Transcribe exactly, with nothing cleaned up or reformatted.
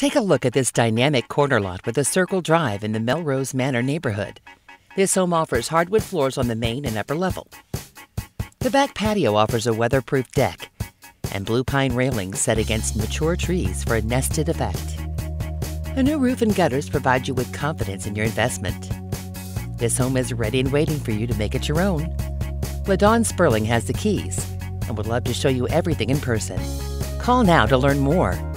Take a look at this dynamic corner lot with a circle drive in the Melrose Manor neighborhood. This home offers hardwood floors on the main and upper level. The back patio offers a weatherproof deck and blue pine railings set against mature trees for a nested effect. A new roof and gutters provide you with confidence in your investment. This home is ready and waiting for you to make it your own. LaDawn Sperling has the keys and would love to show you everything in person. Call now to learn more.